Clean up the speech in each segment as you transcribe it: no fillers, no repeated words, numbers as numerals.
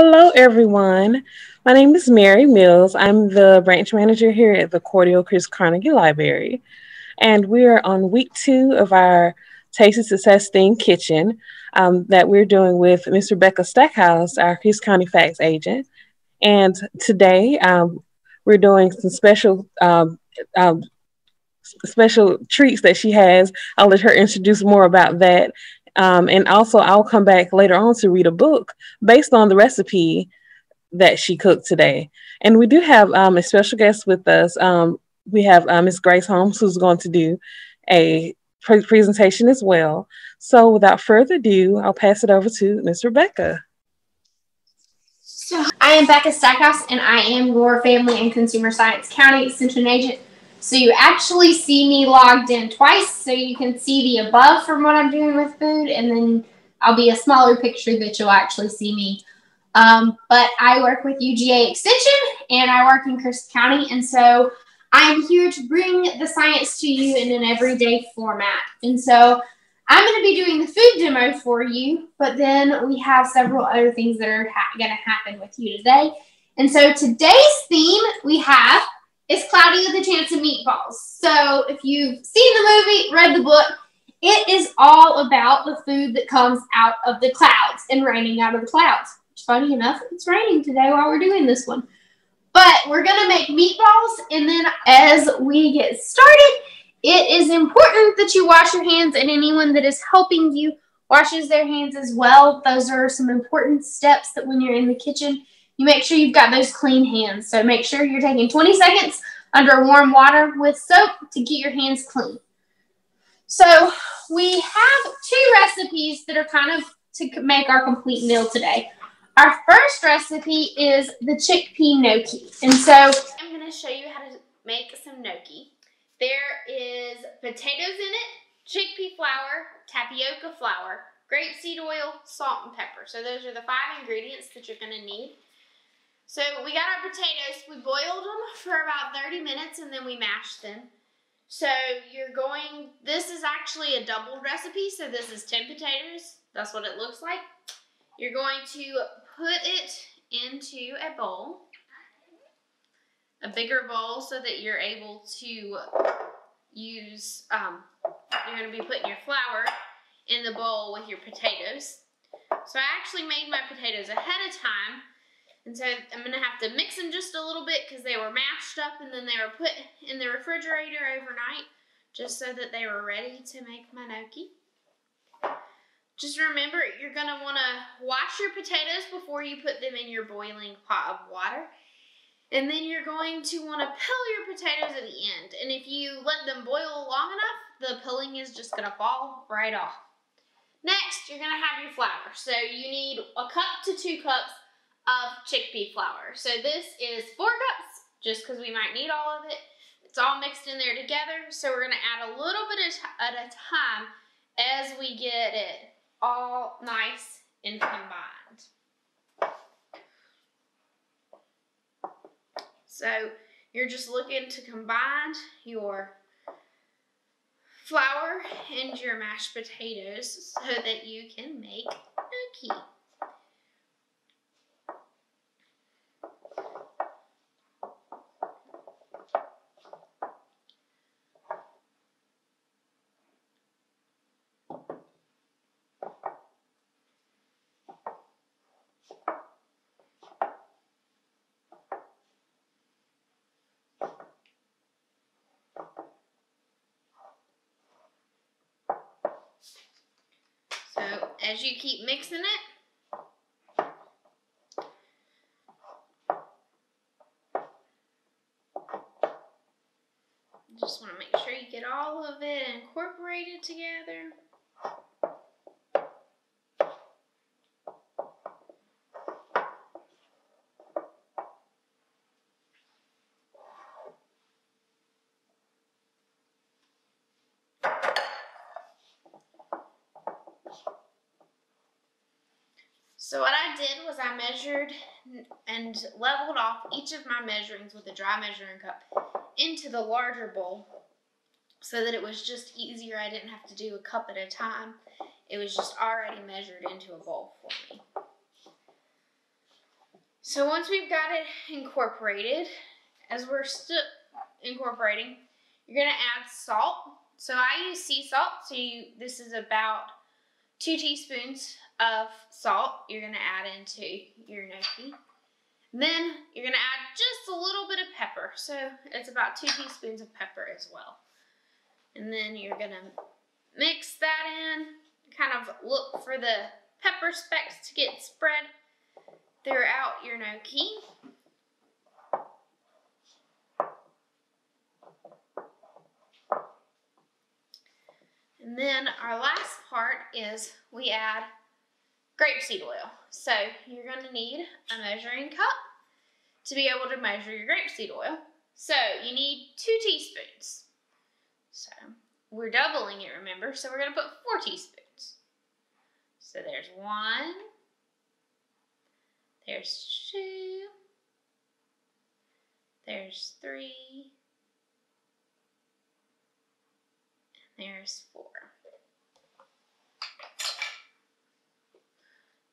Hello, everyone. My name is Mary Mills. I'm the branch manager here at the Cordele-Crisp Carnegie Library, and we are on week 2 of our Tasty Success themed kitchen that we're doing with Miss Rebecca Stackhouse, our Crisp County Facts agent. And today we're doing some special treats that she has. I'll let her introduce more about that. And also, I'll come back later on to read a book based on the recipe that she cooked today. And we do have a special guest with us. We have Miss Grace Holmes, who's going to do a presentation as well. So without further ado, I'll pass it over to Miss Rebecca. So I am Rebecca Stackhouse, and I am your Family and Consumer Science County Extension agent. So you actually see me logged in twice, so you can see the above from what I'm doing with food, and then I'll be a smaller picture that you'll actually see me. But I work with UGA Extension, and I work in Crisp County, and so I'm here to bring the science to you in an everyday format. And so I'm going to be doing the food demo for you, but then we have several other things that are going to happen with you today. And so today's theme we have It's Cloudy with a Chance of Meatballs. So if you've seen the movie, read the book, it is all about the food that comes out of the clouds and raining out of the clouds. Which, funny enough, it's raining today while we're doing this one. But we're going to make meatballs, and then as we get started, it is important that you wash your hands, and anyone that is helping you washes their hands as well. Those are some important steps that when you're in the kitchen, you make sure you've got those clean hands. So make sure you're taking 20 seconds under warm water with soap to get your hands clean. So we have 2 recipes that are kind of to make our complete meal today. Our first recipe is the chickpea gnocchi. And so I'm going to show you how to make some gnocchi. There is potatoes in it, chickpea flour, tapioca flour, grapeseed oil, salt, and pepper. So those are the 5 ingredients that you're going to need. So we got our potatoes, we boiled them for about 30 minutes and then we mashed them. So this is actually a doubled recipe, so this is 10 potatoes, that's what it looks like. You're going to put it into a bowl, a bigger bowl so that you're able to use, you're going to be putting your flour in the bowl with your potatoes. So I actually made my potatoes ahead of time. And so I'm going to have to mix them just a little bit because they were mashed up and then they were put in the refrigerator overnight just so that they were ready to make my gnocchi. Just remember, you're going to want to wash your potatoes before you put them in your boiling pot of water. And then you're going to want to peel your potatoes at the end. And if you let them boil long enough, the peeling is just going to fall right off. Next, you're going to have your flour. So you need a cup to 2 cups of chickpea flour. So this is 4 cups, just because we might need all of it. It's all mixed in there together, so we're going to add a little bit at a time as we get it all nice and combined. So you're just looking to combine your flour and your mashed potatoes so that you can make gnocchi. So as you keep mixing it, just want to make sure you get all of it incorporated together. So what I did was I measured and leveled off each of my measurings with a dry measuring cup into the larger bowl so that it was just easier. I didn't have to do a cup at a time. It was just already measured into a bowl for me. So once we've got it incorporated, as we're still incorporating, you're gonna add salt. So I use sea salt, so this is about 2 teaspoons of salt you're gonna add into your gnocchi. Then you're gonna add just a little bit of pepper. So it's about 2 teaspoons of pepper as well. And then you're gonna mix that in, kind of look for the pepper specks to get spread throughout your gnocchi. And then our last part is we add grapeseed oil. So you're going to need a measuring cup to be able to measure your grapeseed oil. So you need 2 teaspoons. So we're doubling it, remember, so we're going to put 4 teaspoons. So there's 1, there's 2, there's 3, and there's 4.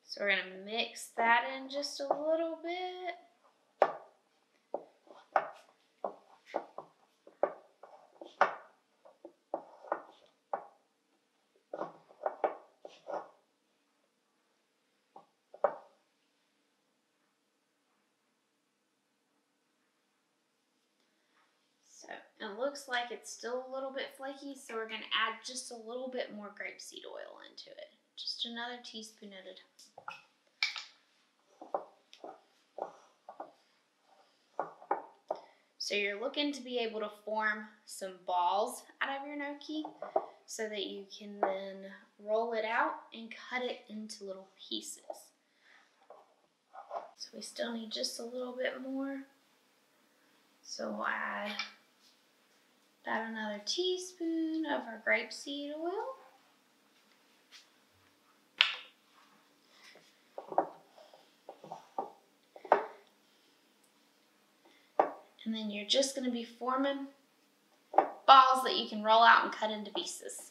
So we're going to mix that in just a little bit. So it looks like it's still a little bit flaky, so we're going to add just a little bit more grapeseed oil into it. Just another teaspoon at a time. So you're looking to be able to form some balls out of your gnocchi so that you can then roll it out and cut it into little pieces. So we still need just a little bit more. So we'll add about another teaspoon of our grapeseed oil. And then you're just going to be forming balls that you can roll out and cut into pieces.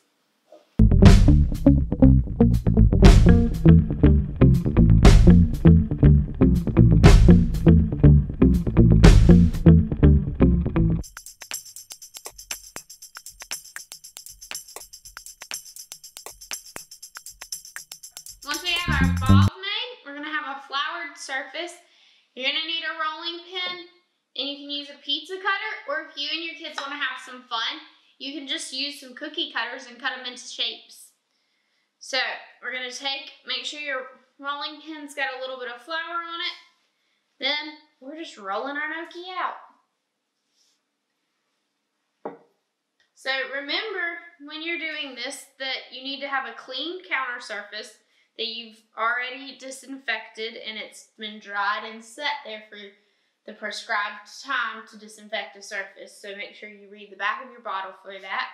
Once we have our balls made, we're going to have a floured surface. You're going to need a rolling pin. And you can use a pizza cutter, or if you and your kids want to have some fun, you can just use some cookie cutters and cut them into shapes. So we're going to make sure your rolling pin's got a little bit of flour on it. Then we're just rolling our gnocchi out. So remember when you're doing this that you need to have a clean counter surface that you've already disinfected and it's been dried and set there for the prescribed time to disinfect a surface, so make sure you read the back of your bottle for that.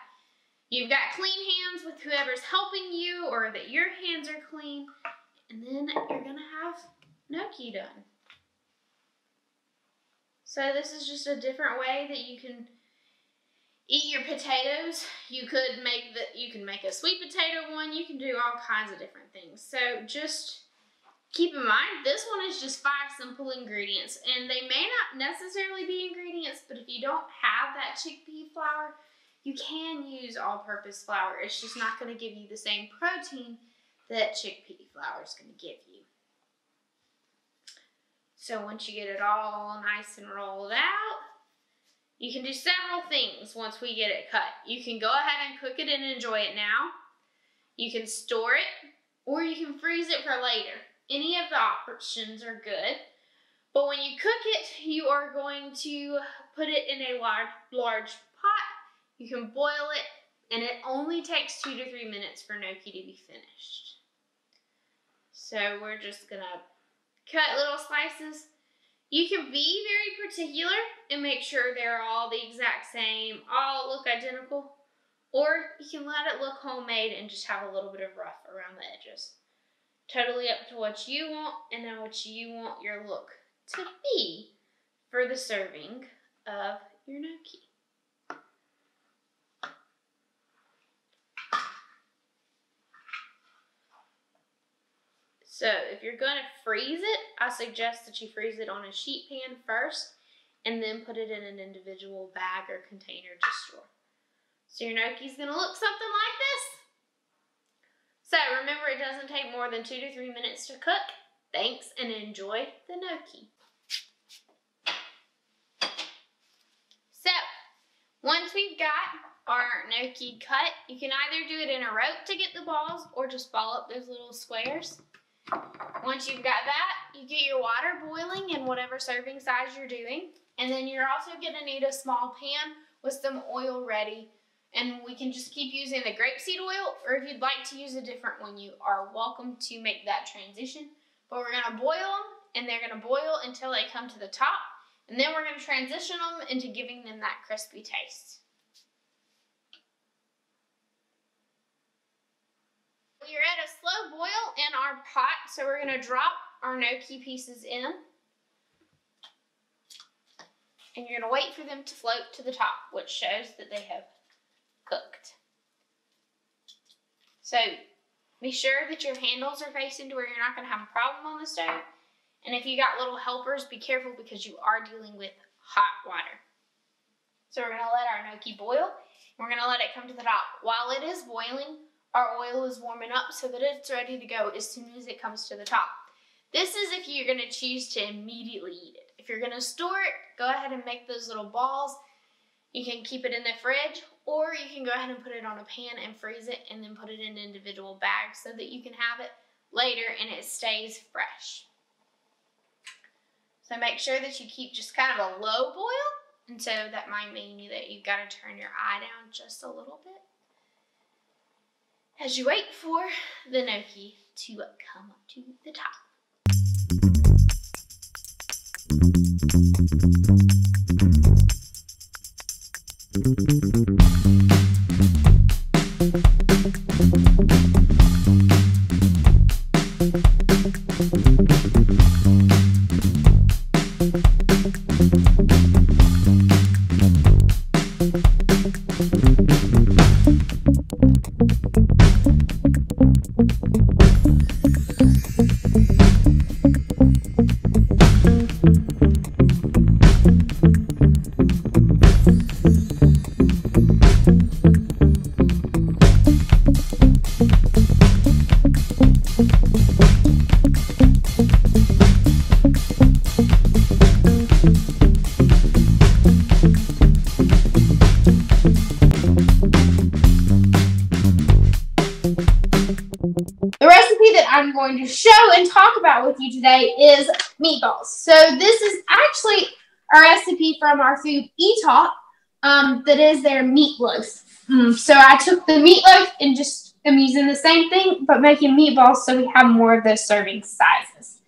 You've got clean hands with whoever's helping you, or that your hands are clean, and then you're gonna have gnocchi done. So this is just a different way that you can eat your potatoes. You could make a sweet potato one. You can do all kinds of different things. So just keep in mind, this one is just 5 simple ingredients, and they may not necessarily be ingredients, but if you don't have that chickpea flour, you can use all-purpose flour. It's just not going to give you the same protein that chickpea flour is going to give you. So once you get it all nice and rolled out, you can do several things once we get it cut. You can go ahead and cook it and enjoy it now. You can store it, or you can freeze it for later. Any of the options are good, but when you cook it, you are going to put it in a large pot. You can boil it, and it only takes 2 to 3 minutes for gnocchi to be finished. So we're just gonna cut little slices. You can be very particular and make sure they're all the exact same, all look identical, or you can let it look homemade and just have a little bit of rough around the edges. Totally up to what you want and then what you want your look to be for the serving of your gnocchi. So if you're going to freeze it, I suggest that you freeze it on a sheet pan first and then put it in an individual bag or container to store. So your gnocchi is going to look something like this. So remember, it doesn't take more than 2 to 3 minutes to cook. Thanks, and enjoy the gnocchi. So once we've got our gnocchi cut, you can either do it in a rope to get the balls or just ball up those little squares. Once you've got that, you get your water boiling in whatever serving size you're doing. And then you're also going to need a small pan with some oil ready. And we can just keep using the grapeseed oil, or if you'd like to use a different one, you are welcome to make that transition. But we're going to boil them, and they're going to boil until they come to the top. And then we're going to transition them into giving them that crispy taste. We're at a slow boil in our pot, so we're going to drop our gnocchi pieces in. And you're going to wait for them to float to the top, which shows that they have cooked. So be sure that your handles are facing to where you're not going to have a problem on the stove. And if you got little helpers, be careful because you are dealing with hot water. So we're going to let our gnocchi boil. We're going to let it come to the top. While it is boiling, our oil is warming up so that it's ready to go as soon as it comes to the top. This is if you're going to choose to immediately eat it. If you're going to store it, go ahead and make those little balls. You can keep it in the fridge, or you can go ahead and put it on a pan and freeze it and then put it in individual bags so that you can have it later and it stays fresh. So make sure that you keep just kind of a low boil, and so that might mean that you've got to turn your eye down just a little bit as you wait for the gnocchi to come up to the top. I'm going to show and talk about with you today is meatballs. So this is actually a recipe from our Food e-Talk that is their meatloaf. So I took the meatloaf and just am using the same thing but making meatballs so we have more of those serving sizes.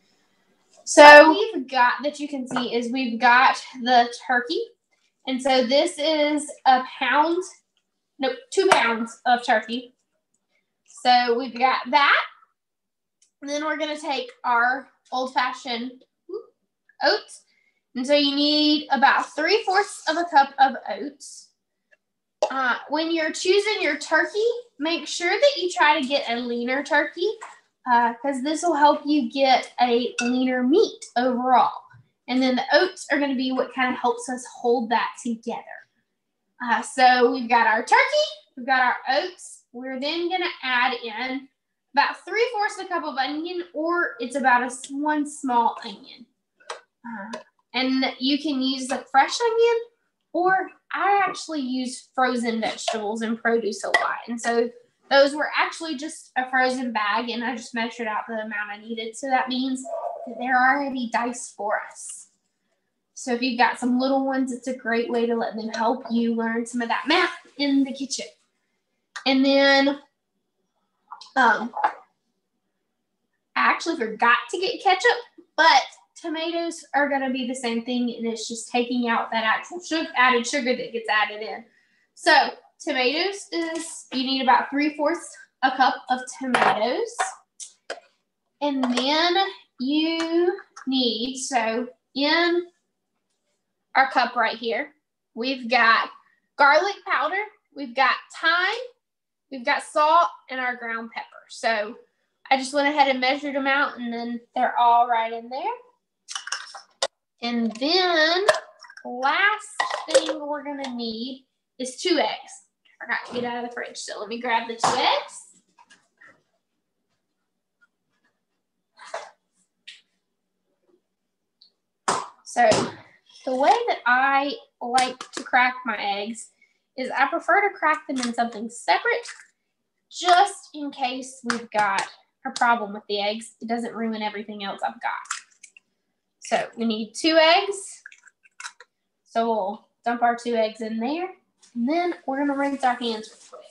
So what we've got that you can see is we've got the turkey, and so this is 2 pounds of turkey. So we've got that. And then we're going to take our old-fashioned oats. And so you need about 3/4 of a cup of oats. When you're choosing your turkey, make sure that you try to get a leaner turkey because this will help you get a leaner meat overall. And then the oats are going to be what kind of helps us hold that together. So we've got our turkey, we've got our oats. We're then going to add in about 3/4 a cup of onion, or it's about one small onion. And you can use the fresh onion, or I actually use frozen vegetables and produce a lot. And so those were actually just a frozen bag, and I just measured out the amount I needed. So that means that they're already diced for us. So if you've got some little ones, it's a great way to let them help you learn some of that math in the kitchen. And then I actually forgot to get ketchup, but tomatoes are going to be the same thing, and it's just taking out that actual added sugar that gets added in. So tomatoes is, you need about 3/4 a cup of tomatoes. And then you need, so in our cup right here, we've got garlic powder, we've got thyme, we've got salt, and our ground pepper. So I just went ahead and measured them out, and then they're all right in there. And then last thing we're going to need is 2 eggs. I forgot to get out of the fridge, so let me grab the 2 eggs. So the way that I like to crack my eggs is I prefer to crack them in something separate, just in case we've got a problem with the eggs. It doesn't ruin everything else I've got. So we need 2 eggs. So we'll dump our 2 eggs in there, and then we're gonna rinse our hands real quick.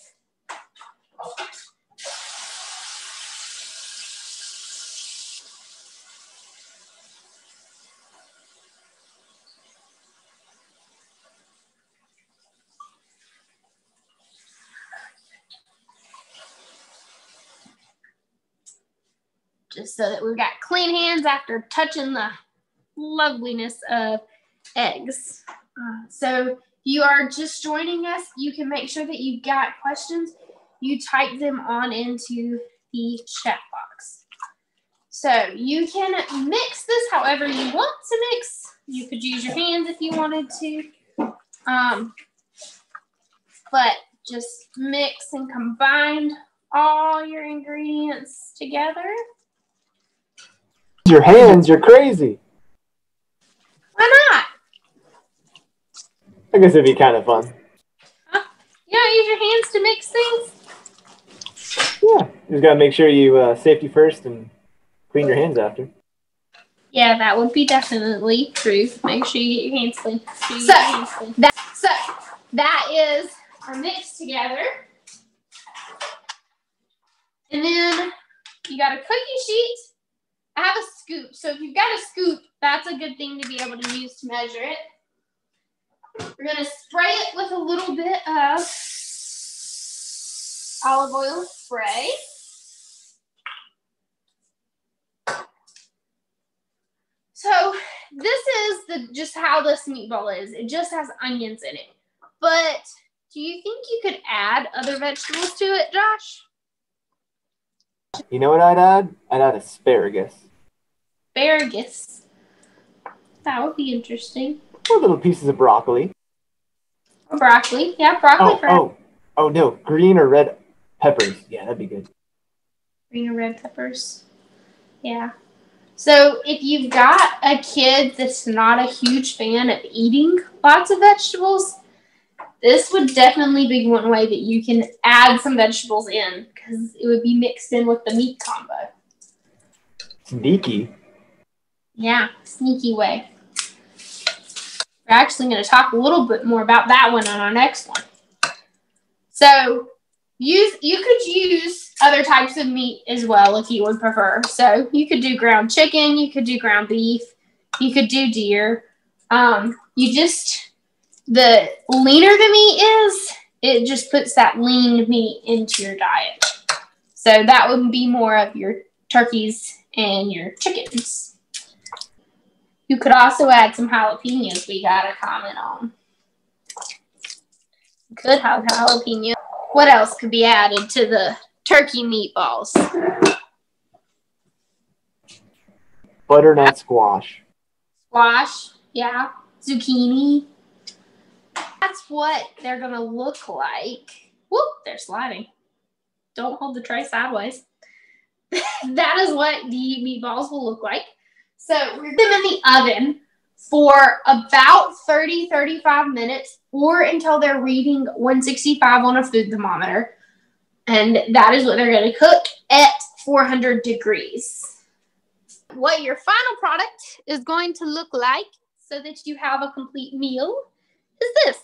Just so that we've got clean hands after touching the loveliness of eggs. So if you are just joining us, you can make sure that you've got questions. You type them on into the chat box. So you can mix this however you want to mix. You could use your hands if you wanted to. But just mix and combine all your ingredients together. Your hands, you're crazy. Why not? I guess it'd be kind of fun. Huh? You don't use your hands to mix things? Yeah, you just gotta make sure you safety first and clean your hands after. Yeah, that would be definitely true. Make sure you get your hands clean. So that is our mix together. And then you got a cookie sheet. I have a scoop, so if you've got a scoop, that's a good thing to be able to use to measure it. We're going to spray it with a little bit of olive oil spray. So this is just how this meatball is. It just has onions in it. But do you think you could add other vegetables to it, Josh? You know what I'd add? I'd add asparagus. Asparagus. That would be interesting. Or little pieces of broccoli. Broccoli. Yeah, broccoli. Oh, no. Green or red peppers. Yeah, that'd be good. Green or red peppers. Yeah. So if you've got a kid that's not a huge fan of eating lots of vegetables, this would definitely be one way that you can add some vegetables in, because it would be mixed in with the meat combo. Sneaky. Yeah, sneaky way. We're actually going to talk a little bit more about that one on our next one. So you could use other types of meat as well if you would prefer. So you could do ground chicken, you could do ground beef, you could do deer. The leaner the meat is, it just puts that lean meat into your diet. So that would be more of your turkeys and your chickens. You could also add some jalapenos we got a comment on. Could have jalapeno. What else could be added to the turkey meatballs? Butternut squash. Squash, yeah. Zucchini. That's what they're going to look like. Whoop, they're sliding. Don't hold the tray sideways. That is what the meatballs will look like. So we're going to put them in the oven for about 30, 35 minutes or until they're reading 165 on a food thermometer. And that is what they're going to cook at 400 degrees. What your final product is going to look like so that you have a complete meal is this.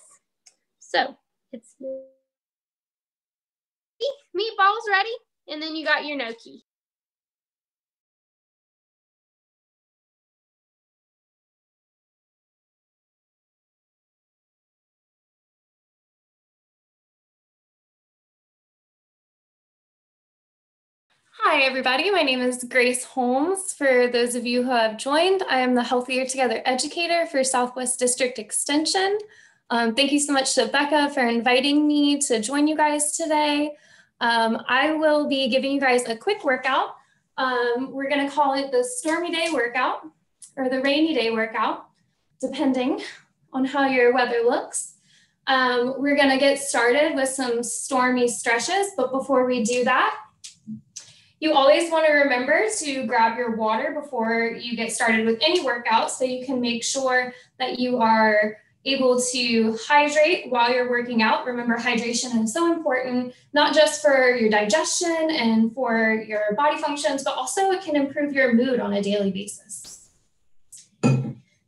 So it's meatballs ready, and then you got your gnocchi. Hi everybody, my name is Grace Holmes. For those of you who have joined, I am the Healthier Together Educator for Southwest District Extension. Thank you so much to Becca for inviting me to join you guys today. I will be giving you guys a quick workout We're going to call it the stormy day workout or the rainy day workout, depending on how your weather looks. We're going to get started with some stormy stretches, but before we do that, you always want to remember to grab your water before you get started with any workout so you can make sure that you are able to hydrate while you're working out. Remember, hydration is so important, not just for your digestion and for your body functions, but also it can improve your mood on a daily basis.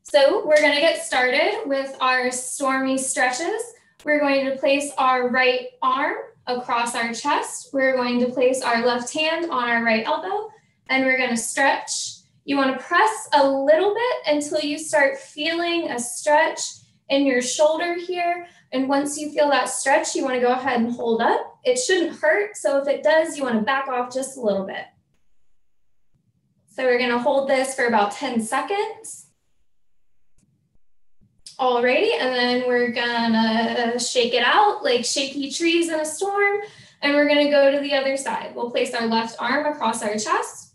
So we're going to get started with our stormy stretches. We're going to place our right arm across our chest. We're going to place our left hand on our right elbow, and we're going to stretch. You want to press a little bit until you start feeling a stretch in your shoulder here. And once you feel that stretch, you want to go ahead and hold up. It shouldn't hurt. So if it does, you want to back off just a little bit. So we're going to hold this for about 10 seconds. Alrighty, and then we're gonna shake it out like shaky trees in a storm, and we're gonna go to the other side. We'll place our left arm across our chest,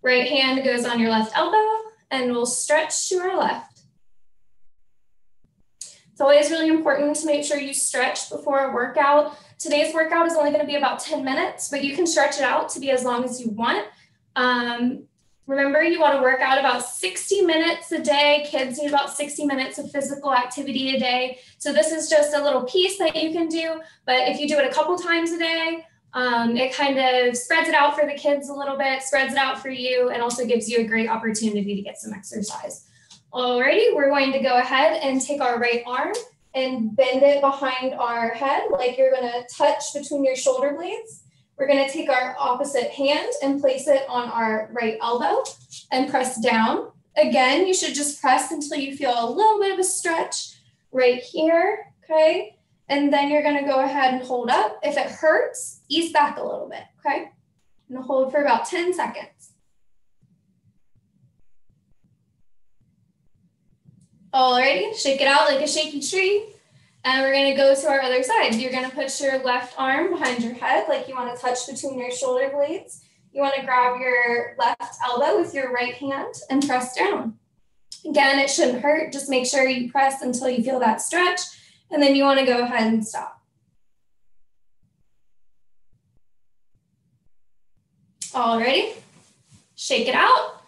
right hand goes on your left elbow, and we'll stretch to our left. It's always really important to make sure you stretch before a workout. Today's workout is only gonna be about 10 minutes, but you can stretch it out to be as long as you want. Remember, you want to work out about 60 minutes a day. Kids need about 60 minutes of physical activity a day. So this is just a little piece that you can do. But if you do it a couple times a day, it kind of spreads it out for the kids a little bit, spreads it out for you, and also gives you a great opportunity to get some exercise. Alrighty, we're going to go ahead and take our right arm and bend it behind our head, like you're going to touch between your shoulder blades. We're going to take our opposite hand and place it on our right elbow and press down. Again, you should just press until you feel a little bit of a stretch right here, okay? And then you're going to go ahead and hold up. If it hurts, ease back a little bit, okay? And hold for about 10 seconds. Alrighty, shake it out like a shaky tree. And we're going to go to our other side. You're going to put your left arm behind your head like you want to touch between your shoulder blades. You want to grab your left elbow with your right hand and press down. Again, it shouldn't hurt. Just make sure you press until you feel that stretch. And then you want to go ahead and stop. Alrighty, shake it out.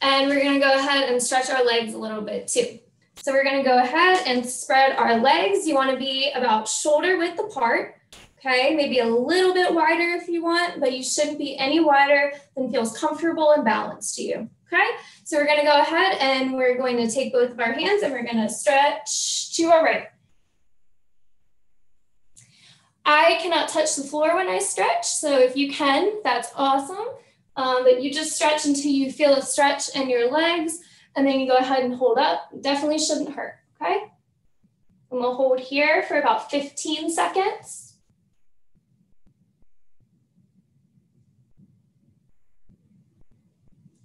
And we're going to go ahead and stretch our legs a little bit too. So we're going to go ahead and spread our legs. You want to be about shoulder width apart, okay? Maybe a little bit wider if you want, but you shouldn't be any wider than feels comfortable and balanced to you, okay? So we're going to go ahead and we're going to take both of our hands and we're going to stretch to our right. I cannot touch the floor when I stretch, so if you can, that's awesome. But you just stretch until you feel a stretch in your legs. And then you go ahead and hold up. Definitely shouldn't hurt, okay? And we'll hold here for about 15 seconds.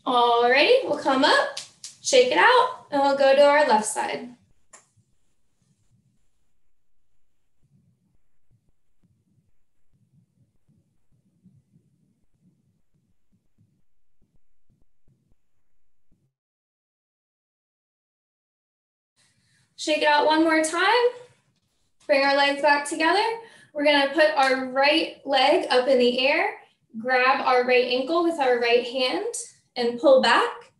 Alrighty, we'll come up, shake it out, and we'll go to our left side. Shake it out one more time. Bring our legs back together. We're going to put our right leg up in the air, grab our right ankle with our right hand and pull back.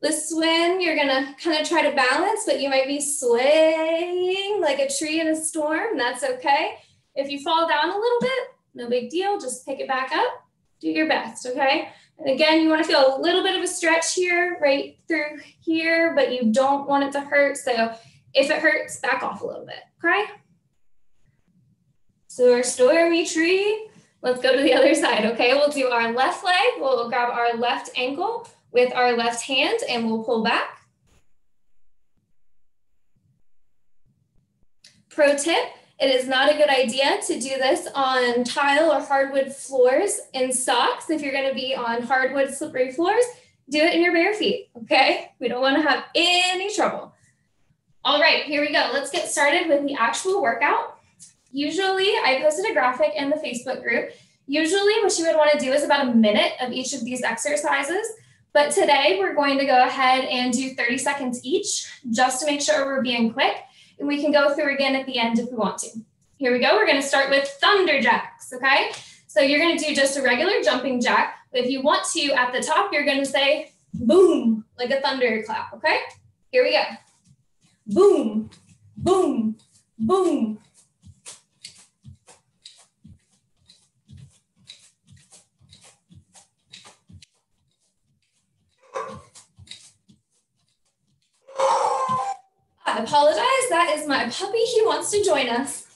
This one, you're going to kind of try to balance, but you might be swaying like a tree in a storm. That's okay. If you fall down a little bit, no big deal. Just pick it back up. Do your best, okay? And again, you want to feel a little bit of a stretch here, right through here, but you don't want it to hurt. So if it hurts, back off a little bit, okay? So our stormy tree, let's go to the other side, okay? We'll do our left leg, we'll grab our left ankle with our left hand and we'll pull back. Pro tip, it is not a good idea to do this on tile or hardwood floors in socks. If you're gonna be on hardwood slippery floors, do it in your bare feet, okay? We don't wanna have any trouble. All right, here we go. Let's get started with the actual workout. Usually I posted a graphic in the Facebook group. Usually what you would want to do is about a minute of each of these exercises, but today we're going to go ahead and do 30 seconds each just to make sure we're being quick, and we can go through again at the end if we want to. Here we go. We're going to start with thunder jacks, okay? So you're going to do just a regular jumping jack. If you want to, at the top, you're going to say boom, like a thunder clap, okay? Here we go. Boom, boom, boom. I apologize, that is my puppy. He wants to join us.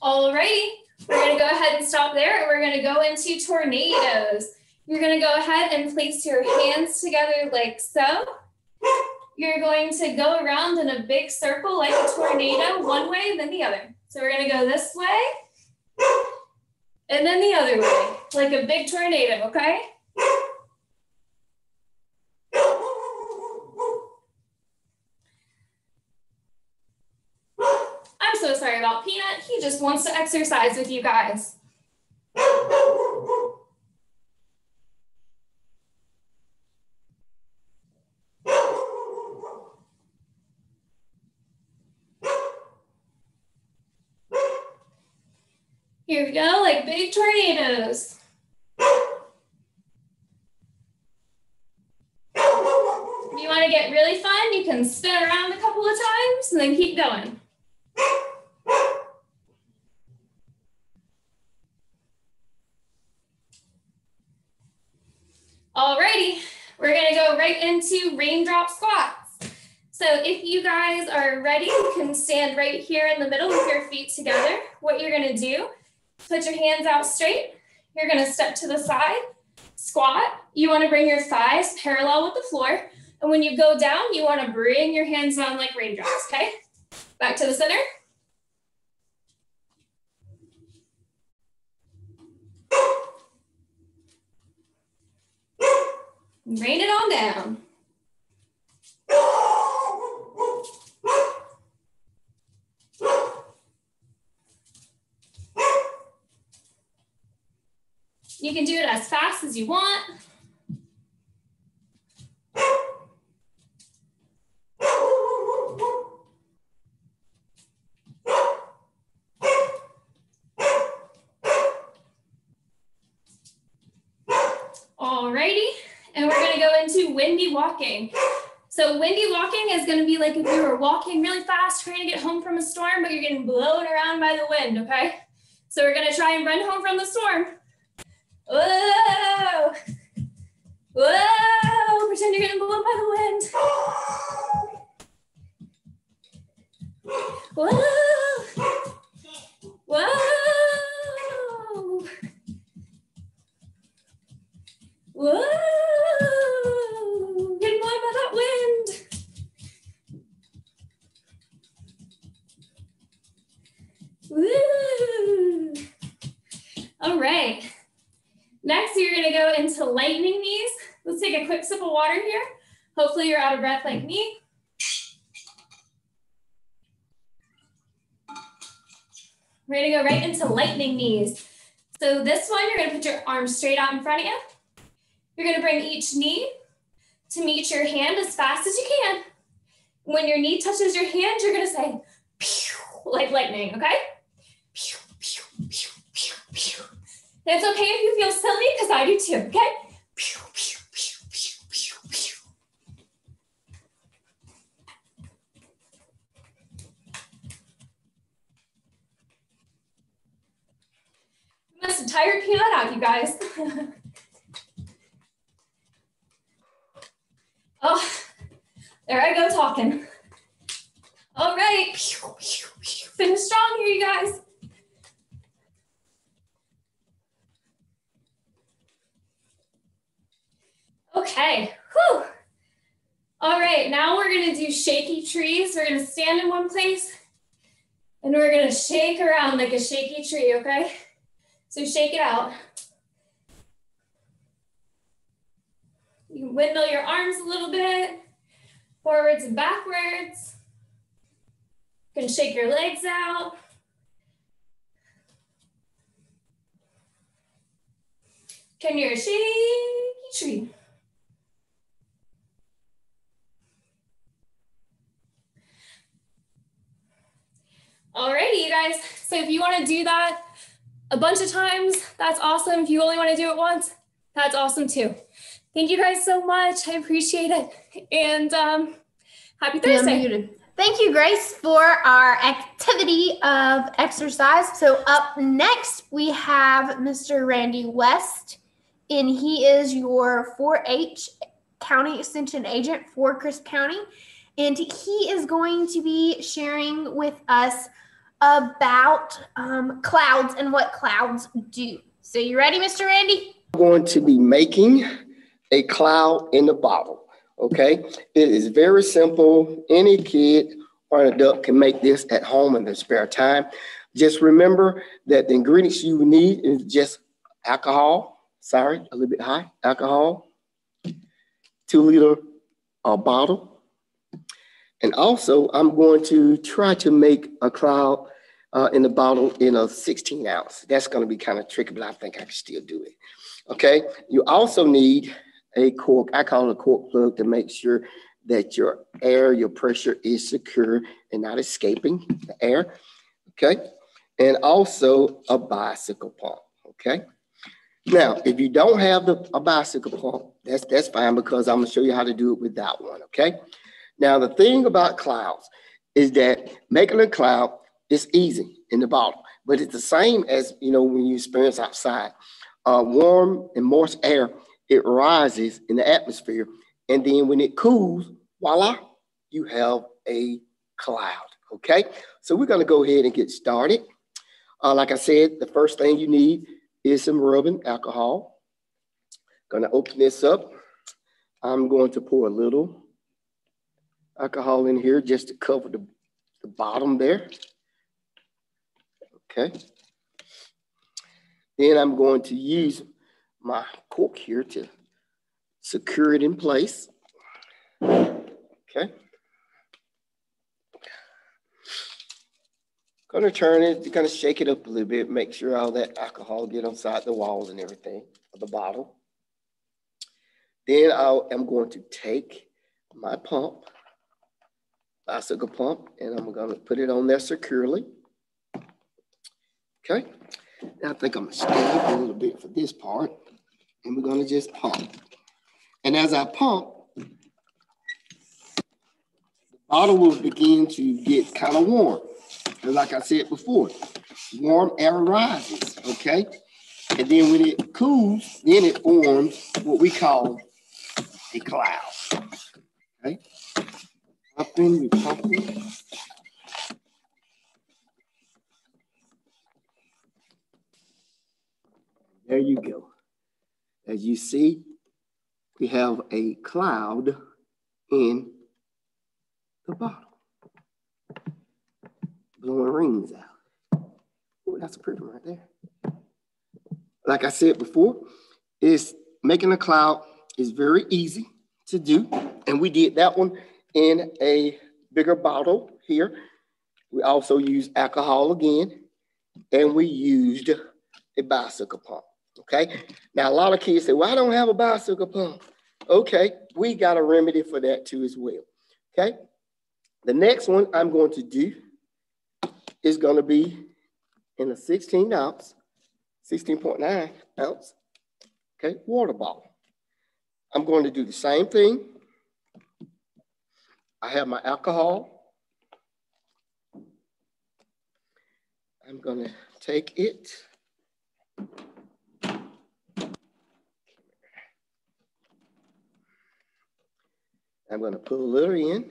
Alrighty, we're gonna go ahead and stop there, and we're gonna go into tornadoes. You're gonna go ahead and place your hands together like so. You're going to go around in a big circle like a tornado, one way, then the other. So we're gonna go this way, and then the other way, like a big tornado, okay? Sorry about Peanut. He just wants to exercise with you guys. Here we go, like big tornadoes. If you want to get really fun, you can spin around a couple of times and then keep going. Alrighty, we're gonna go right into raindrop squats. So if you guys are ready, you can stand right here in the middle with your feet together. What you're gonna do, put your hands out straight. You're gonna step to the side, squat. You wanna bring your thighs parallel with the floor. And when you go down, you wanna bring your hands down like raindrops, okay? Back to the center. Rain it on down. You can do it as fast as you want. Alrighty. And we're going to go into windy walking. So windy walking is going to be like if you were walking really fast, trying to get home from a storm, but you're getting blown around by the wind, okay? So we're going to try and run home from the storm. Whoa! Whoa! Pretend you're getting blown by the wind. Whoa! Whoa! Whoa! Woo. All right, next you're gonna go into lightning knees. Let's take a quick sip of water here. Hopefully you're out of breath like me. We're gonna go right into lightning knees. So this one, you're gonna put your arms straight out in front of you. You're gonna bring each knee to meet your hand as fast as you can. When your knee touches your hand, you're gonna say, pew, like lightning, okay? Pew, pew, pew, pew, pew. That's okay if you feel silly, because I do too, okay? Pew, pew, pew, pew, pew, pew. You must have tired Peanut out, you guys. Oh, there I go talking. All right, pew, pew, pew. Finish strong here, you guys. Okay, whew. All right, now we're gonna do shaky trees. We're gonna stand in one place and we're gonna shake around like a shaky tree, okay? So shake it out. You can windle your arms a little bit, forwards and backwards. You can shake your legs out. Can you shake tree? Alrighty, you guys. So if you want to do that a bunch of times, that's awesome. If you only want to do it once, that's awesome too. Thank you guys so much. I appreciate it. And happy Thursday. Thank you, Grace, for our activity of exercise. So up next, we have Mr. Randy West, and he is your 4-H County Extension agent for Crisp County. And he is going to be sharing with us about clouds and what clouds do. So you ready, Mr. Randy? I'm going to be making a cloud in the bottle, okay? It is very simple. Any kid or an adult can make this at home in their spare time. Just remember that the ingredients you need is just alcohol, sorry, a little bit high, alcohol, 2 liter bottle. And also, I'm going to try to make a cloud in the bottle in a 16 ounce. That's going to be kind of tricky, but I think I can still do it. Okay. You also need a cork. I call it a cork plug to make sure that your air, your pressure is secure and not escaping the air. Okay. And also a bicycle pump. Okay. Now, if you don't have a bicycle pump, that's fine because I'm going to show you how to do it without one. Okay. Now, the thing about clouds is that making a cloud is easy in the bottle, but it's the same as, you know, when you experience outside. Warm and moist air, it rises in the atmosphere. And then when it cools, voila, you have a cloud, okay? So we're gonna go ahead and get started. Like I said, the first thing you need is some rubbing alcohol. Gonna open this up. I'm going to pour a little alcohol in here just to cover the bottom there. Okay. Then I'm going to use my cork here to secure it in place. Okay. Gonna turn it, gonna shake it up a little bit, make sure all that alcohol gets inside the walls and everything of the bottle. Then I'm going to take my pump, bicycle pump, and I'm gonna put it on there securely. Okay, now I think I'm gonna stand up a little bit for this part, and we're gonna just pump. And as I pump, the bottle will begin to get kind of warm. And like I said before, warm air rises, okay? And then when it cools, then it forms what we call a cloud, okay? Pumping, we're pumping. There you go. As you see, we have a cloud in the bottle. Blowing rings out. Oh, that's a pretty one right there. Like I said before, it's making a cloud is very easy to do. And we did that one in a bigger bottle here. We also used alcohol again, and we used a bicycle pump, okay? Now, a lot of kids say, well, I don't have a bicycle pump. Okay, we got a remedy for that too as well, okay? The next one I'm going to do is gonna be in a 16 ounce, 16.9 ounce, okay, water bottle. I'm going to do the same thing. I have my alcohol. I'm gonna take it. I'm gonna put a little in.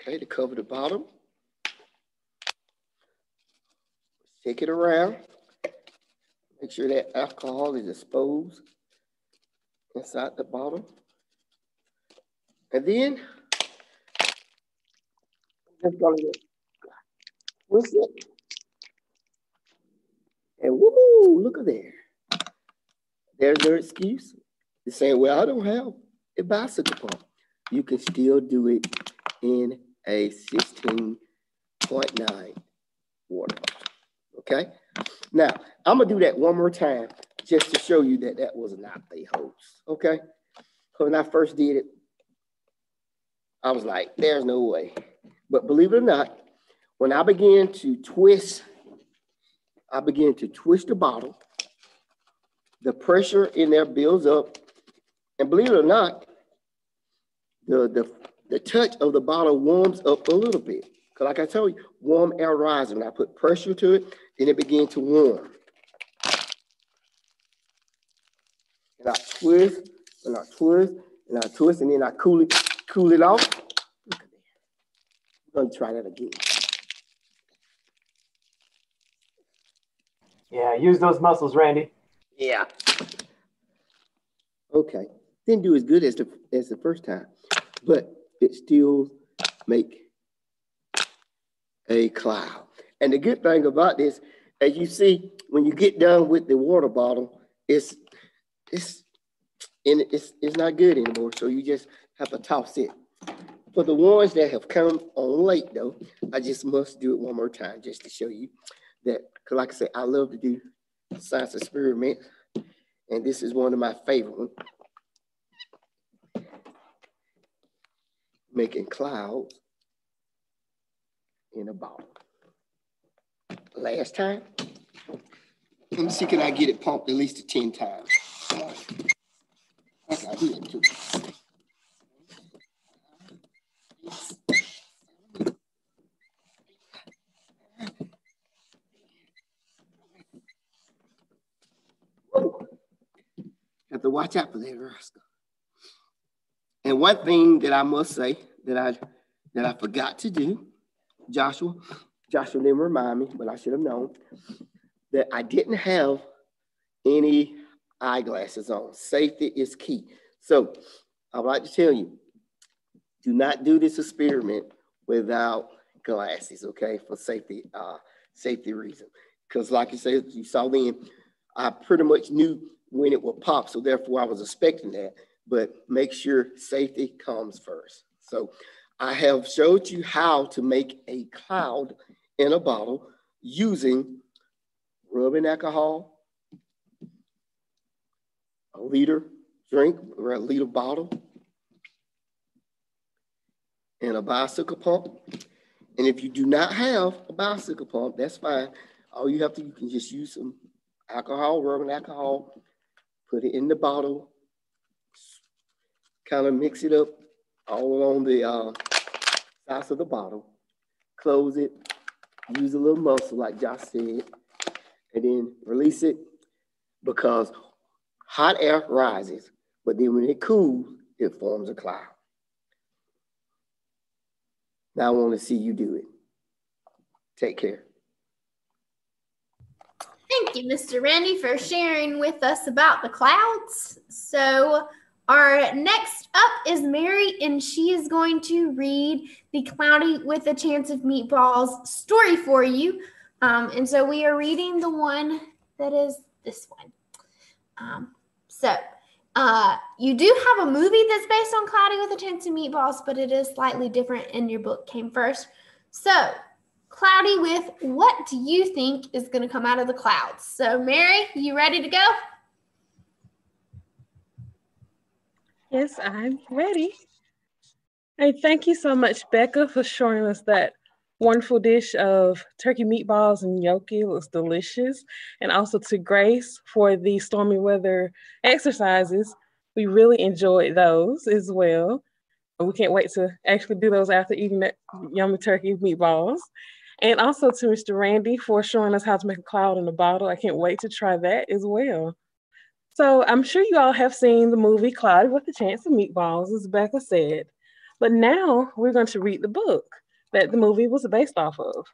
Okay, to cover the bottom. Shake it around. Make sure that alcohol is exposed inside the bottle. And then, I'm just gonna twist it. And woo, look at there. There's no excuse. They're saying, well, I don't have a bicycle pump. You can still do it in a 16.9 water bottle, okay? Now, I'm gonna do that one more time just to show you that that was not the hoax, okay? When I first did it, I was like, there's no way. But believe it or not, when I began to twist, the bottle, the pressure in there builds up. And believe it or not, the touch of the bottle warms up a little bit. Because like I told you, warm air rises. When I put pressure to it, then it began to warm. And I twist, and I twist, and I twist, and then I cool it off. Look at that. I'm gonna try that again. Yeah, use those muscles, Randy. Yeah. Okay. Didn't do as good as the first time, but it still make a cloud. And the good thing about this, as you see, when you get done with the water bottle, it's not good anymore. So you just have to toss it. For the ones that have come on late though, I just must do it one more time just to show you that, cause like I said, I love to do science experiments, and this is one of my favorite ones. Making clouds in a bottle. Last time, let me see, can I get it pumped at least to 10 times? Okay, I do it too. Whoa. Have to watch out for that rascal. And one thing that I must say that I forgot to do, Joshua didn't remind me, but I should have known, that I didn't have any eyeglasses on. Safety is key. So I would like to tell you, do not do this experiment without glasses, okay, for safety reasons. Because like you said, you saw then, I pretty much knew when it would pop, so therefore I was expecting that. But make sure safety comes first. So I have showed you how to make a cloud in a bottle using rubbing alcohol, a liter drink or a liter bottle, and a bicycle pump. And if you do not have a bicycle pump, that's fine. All you have to, you can just use some alcohol, rubbing alcohol, put it in the bottle, kind of mix it up all along the sides of the bottle, close it, use a little muscle like Josh said, and then release it, because hot air rises, but then when it cools, it forms a cloud. Now I want to see you do it. Take care. Thank you, Mr. Randy, for sharing with us about the clouds. So our next up is Mary, and she is going to read the Cloudy with a Chance of Meatballs story for you. And so we are reading the one that is this one. You do have a movie that's based on Cloudy with a Chance of Meatballs, but it is slightly different, and your book came first. So Cloudy with, what do you think is going to come out of the clouds? So Mary, you ready to go? Yes, I'm ready. Hey, thank you so much, Becca, for showing us that wonderful dish of turkey meatballs and gnocchi. It was delicious. And also to Grace for the stormy weather exercises. We really enjoyed those as well. We can't wait to actually do those after eating that yummy turkey meatballs. And also to Mr. Randy for showing us how to make a cloud in a bottle. I can't wait to try that as well. So I'm sure you all have seen the movie Cloudy with a Chance of Meatballs, as Becca said, but now we're going to read the book that the movie was based off of.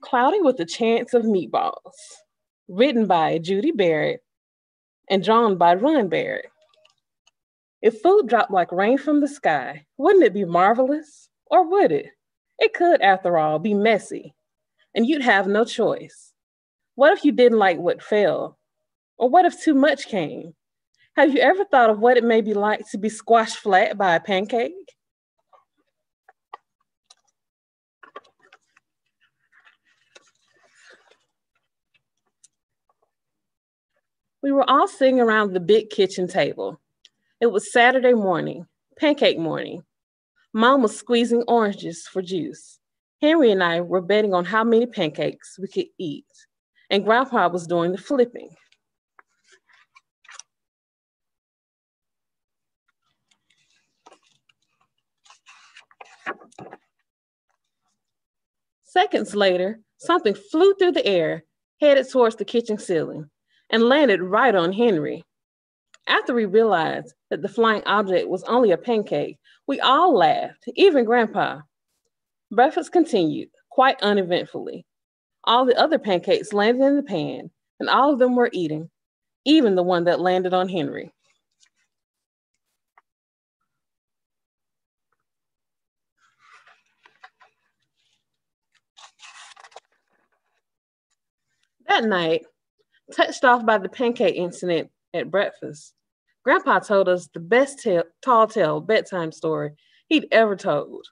Cloudy with a Chance of Meatballs, written by Judy Barrett and drawn by Ron Barrett. If food dropped like rain from the sky, wouldn't it be marvelous? Or would it? It could, after all, be messy, and you'd have no choice. What if you didn't like what fell? Or what if too much came? Have you ever thought of what it may be like to be squashed flat by a pancake? We were all sitting around the big kitchen table. It was Saturday morning, pancake morning. Mom was squeezing oranges for juice. Henry and I were betting on how many pancakes we could eat, and Grandpa was doing the flipping. Seconds later, something flew through the air, headed towards the kitchen ceiling, and landed right on Henry. After we realized that the flying object was only a pancake, we all laughed, even Grandpa. Breakfast continued quite uneventfully. All the other pancakes landed in the pan, and all of them were eaten, even the one that landed on Henry. That night, touched off by the pancake incident at breakfast, Grandpa told us the best tall tale bedtime story he'd ever told.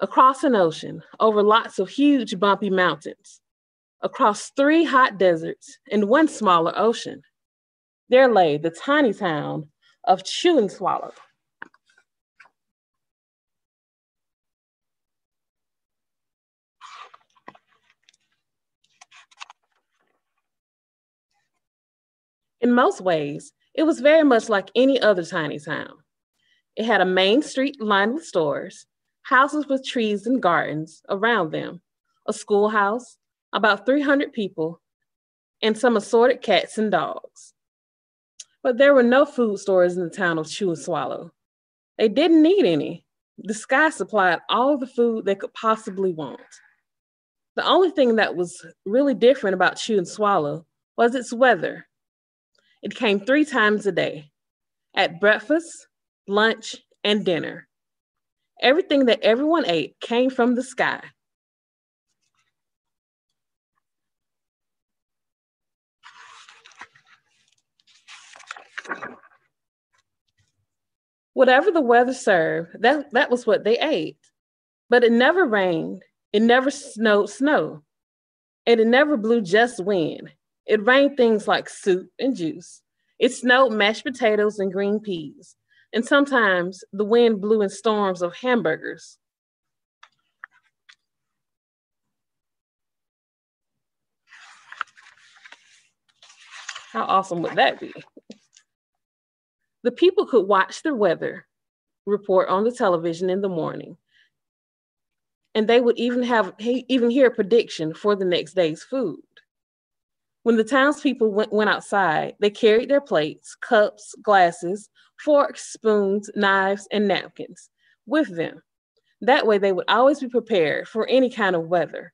Across an ocean, over lots of huge bumpy mountains, across three hot deserts and one smaller ocean, there lay the tiny town of Chewandswallow. In most ways, it was very much like any other tiny town. It had a main street lined with stores, houses with trees and gardens around them, a schoolhouse, about 300 people, and some assorted cats and dogs. But there were no food stores in the town of Chewandswallow. They didn't need any. The sky supplied all the food they could possibly want. The only thing that was really different about Chewandswallow was its weather. It came 3 times a day, at breakfast, lunch, and dinner. Everything that everyone ate came from the sky. Whatever the weather served, that was what they ate. But it never rained, it never snowed snow, and it never blew just wind. It rained things like soup and juice. It snowed mashed potatoes and green peas. And sometimes the wind blew in storms of hamburgers. How awesome would that be? The people could watch the weather report on the television in the morning, and they would even hear a prediction for the next day's food. When the townspeople went outside, they carried their plates, cups, glasses, forks, spoons, knives, and napkins with them. That way they would always be prepared for any kind of weather.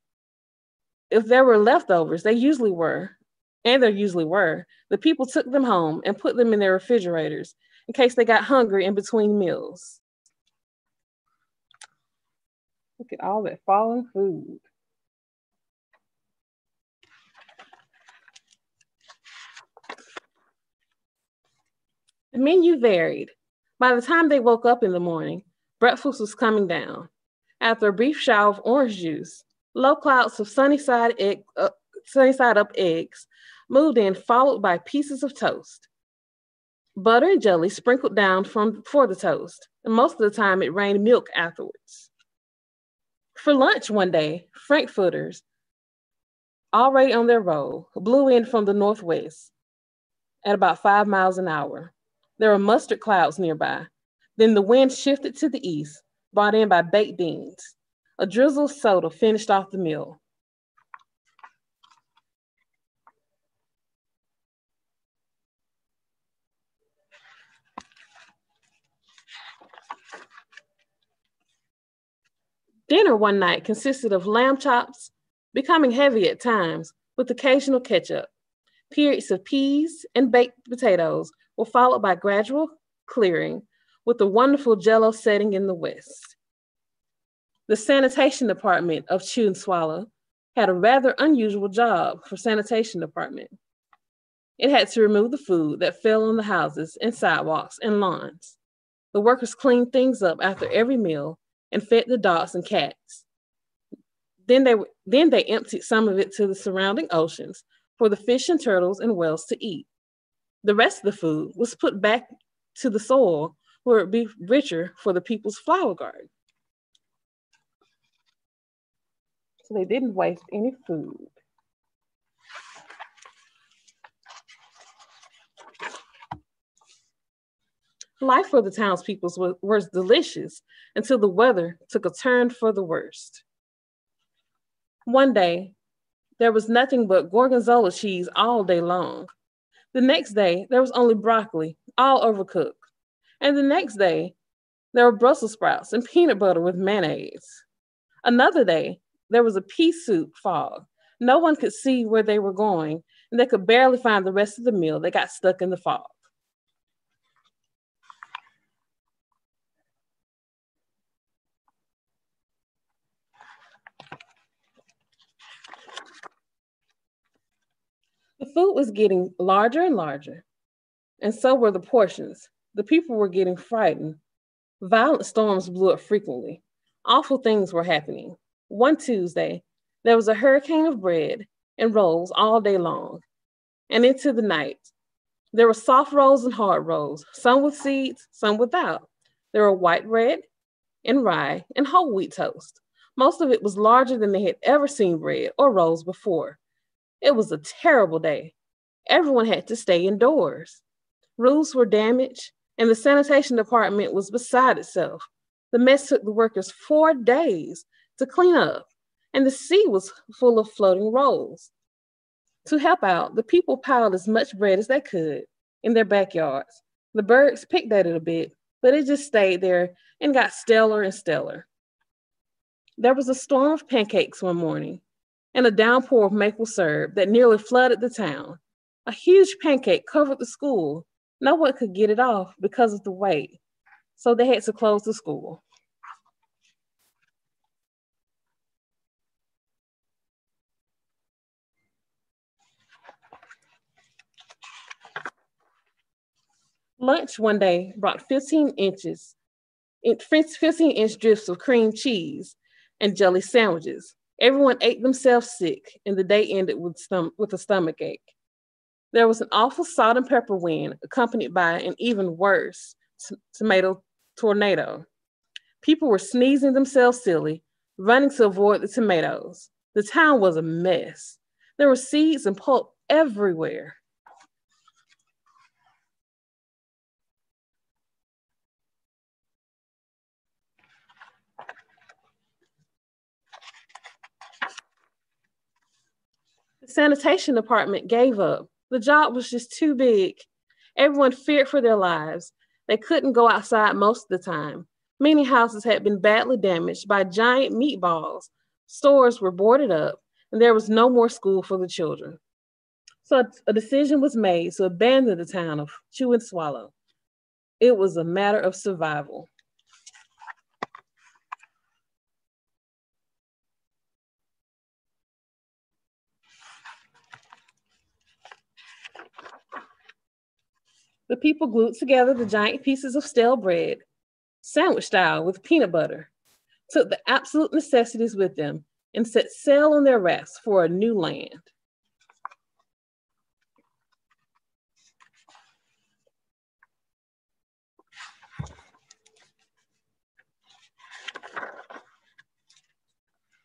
If there were leftovers, there usually were, the people took them home and put them in their refrigerators in case they got hungry in between meals. Look at all that fallen food. The menu varied. By the time they woke up in the morning, breakfast was coming down. After a brief shower of orange juice, low clouds of sunny side up eggs moved in, followed by pieces of toast. Butter and jelly sprinkled down for the toast, and most of the time it rained milk afterwards. For lunch one day, Frankfurters, already on their roll, blew in from the northwest at about 5 miles an hour. There were mustard clouds nearby. Then the wind shifted to the east, brought in by baked beans. A drizzle of soda finished off the meal. Dinner one night consisted of lamb chops, becoming heavy at times, with occasional ketchup. Periods of peas and baked potatoes were followed by gradual clearing with the wonderful jello setting in the west. The sanitation department of Chewandswallow had a rather unusual job for sanitation department. It had to remove the food that fell on the houses and sidewalks and lawns. The workers cleaned things up after every meal and fed the dogs and cats. Then they emptied some of it to the surrounding oceans, for the fish and turtles and whales to eat. The rest of the food was put back to the soil where it would be richer for the people's flower garden. So they didn't waste any food. Life for the townspeople was delicious until the weather took a turn for the worst. One day, there was nothing but gorgonzola cheese all day long. The next day, there was only broccoli, all overcooked. And the next day, there were Brussels sprouts and peanut butter with mayonnaise. Another day, there was a pea soup fog. No one could see where they were going, and they could barely find the rest of the meal. They got stuck in the fog. The food was getting larger and larger, and so were the portions. The people were getting frightened. Violent storms blew up frequently. Awful things were happening. One Tuesday, there was a hurricane of bread and rolls all day long, and into the night. There were soft rolls and hard rolls, some with seeds, some without. There were white bread and rye and whole wheat toast. Most of it was larger than they had ever seen bread or rolls before. It was a terrible day. Everyone had to stay indoors. Roofs were damaged, and the sanitation department was beside itself. The mess took the workers 4 days to clean up, and the sea was full of floating rolls. To help out, the people piled as much bread as they could in their backyards. The birds picked at it a bit, but it just stayed there and got staler and staler. There was a storm of pancakes one morning, and a downpour of maple syrup that nearly flooded the town. A huge pancake covered the school. No one could get it off because of the weight, so they had to close the school. Lunch one day brought 15-inch drifts of cream cheese and jelly sandwiches. Everyone ate themselves sick, and the day ended with a stomach ache. There was an awful salt and pepper wind, accompanied by an even worse tomato tornado. People were sneezing themselves silly, running to avoid the tomatoes. The town was a mess. There were seeds and pulp everywhere. Sanitation department gave up. The job was just too big. Everyone feared for their lives. They couldn't go outside most of the time. Many houses had been badly damaged by giant meatballs. Stores were boarded up, and there was no more school for the children. So a decision was made to abandon the town of Chewandswallow. It was a matter of survival. The people glued together the giant pieces of stale bread, sandwich style with peanut butter, took the absolute necessities with them, and set sail on their rafts for a new land.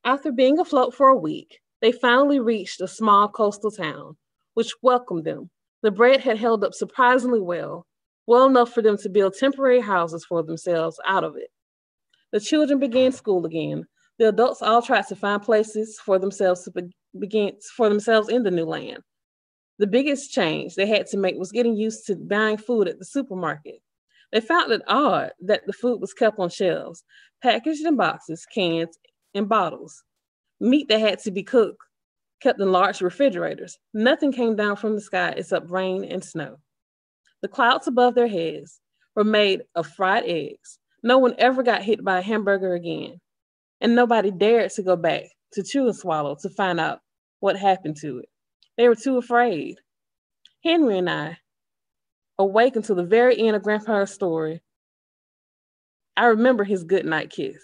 After being afloat for a week, they finally reached a small coastal town, which welcomed them. The bread had held up surprisingly well enough for them to build temporary houses for themselves out of it. The children began school again. The adults all tried to find places for themselves in the new land. The biggest change they had to make was getting used to buying food at the supermarket. They found it odd that the food was kept on shelves, packaged in boxes, cans, and bottles. Meat that had to be cooked kept in large refrigerators. Nothing came down from the sky except rain and snow. The clouds above their heads were made of fried eggs. No one ever got hit by a hamburger again, and nobody dared to go back to Chewandswallow to find out what happened to it. They were too afraid. Henry and I awake until the very end of Grandpa's story. I remember his goodnight kiss.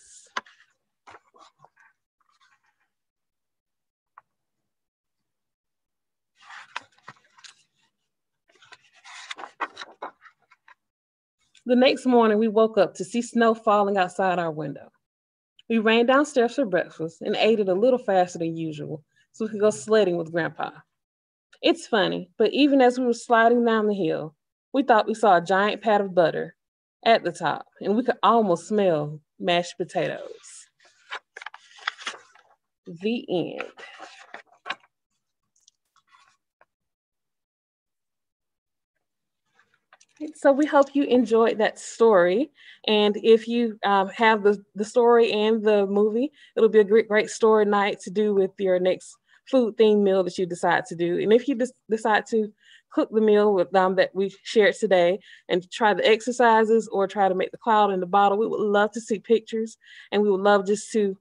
The next morning, we woke up to see snow falling outside our window. We ran downstairs for breakfast and ate it a little faster than usual so we could go sledding with Grandpa. It's funny, but even as we were sliding down the hill, we thought we saw a giant pat of butter at the top, and we could almost smell mashed potatoes. The end. So we hope you enjoyed that story. And if you have the story and the movie, it'll be a great story night to do with your next food themed meal that you decide to do. And if you decide to cook the meal with, that we've shared today and try the exercises or try to make the cloud in the bottle, we would love to see pictures, and we would love just to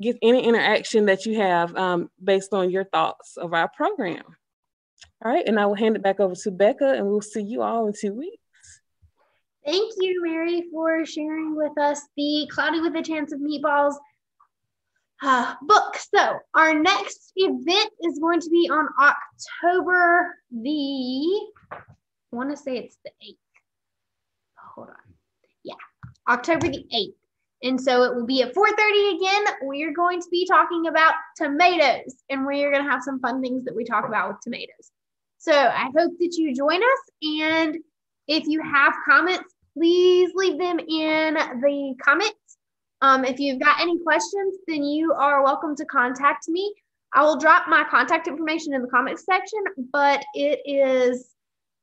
get any interaction that you have based on your thoughts of our program. All right, and I will hand it back over to Becca, and we'll see you all in 2 weeks. Thank you, Mary, for sharing with us the Cloudy with a Chance of Meatballs book. So our next event is going to be on October the, I want to say it's the 8th. Hold on. Yeah, October the 8th. And so it will be at 4:30 again. We're going to be talking about tomatoes, and we're going to have some fun things that we talk about with tomatoes. So I hope that you join us. And if you have comments, please leave them in the comments. If you've got any questions, then you are welcome to contact me. I will drop my contact information in the comments section, but it is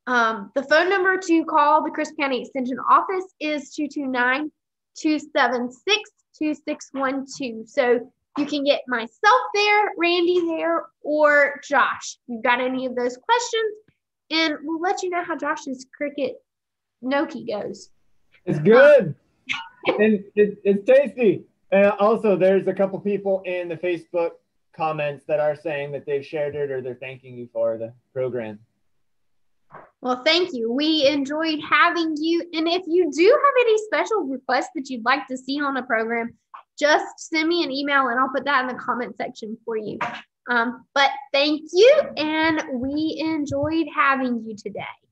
the phone number to call the Crisp County Extension office is 229-276-2612. So you can get myself there, Randy there, or Josh. If you've got any of those questions, and we'll let you know how Josh's cricket gnocchi goes. It's good. And it's tasty. And also, there's a couple people in the Facebook comments that are saying that they've shared it or they're thanking you for the program. Well, thank you. We enjoyed having you. And if you do have any special requests that you'd like to see on a program, just send me an email and I'll put that in the comment section for you. But thank you. And we enjoyed having you today.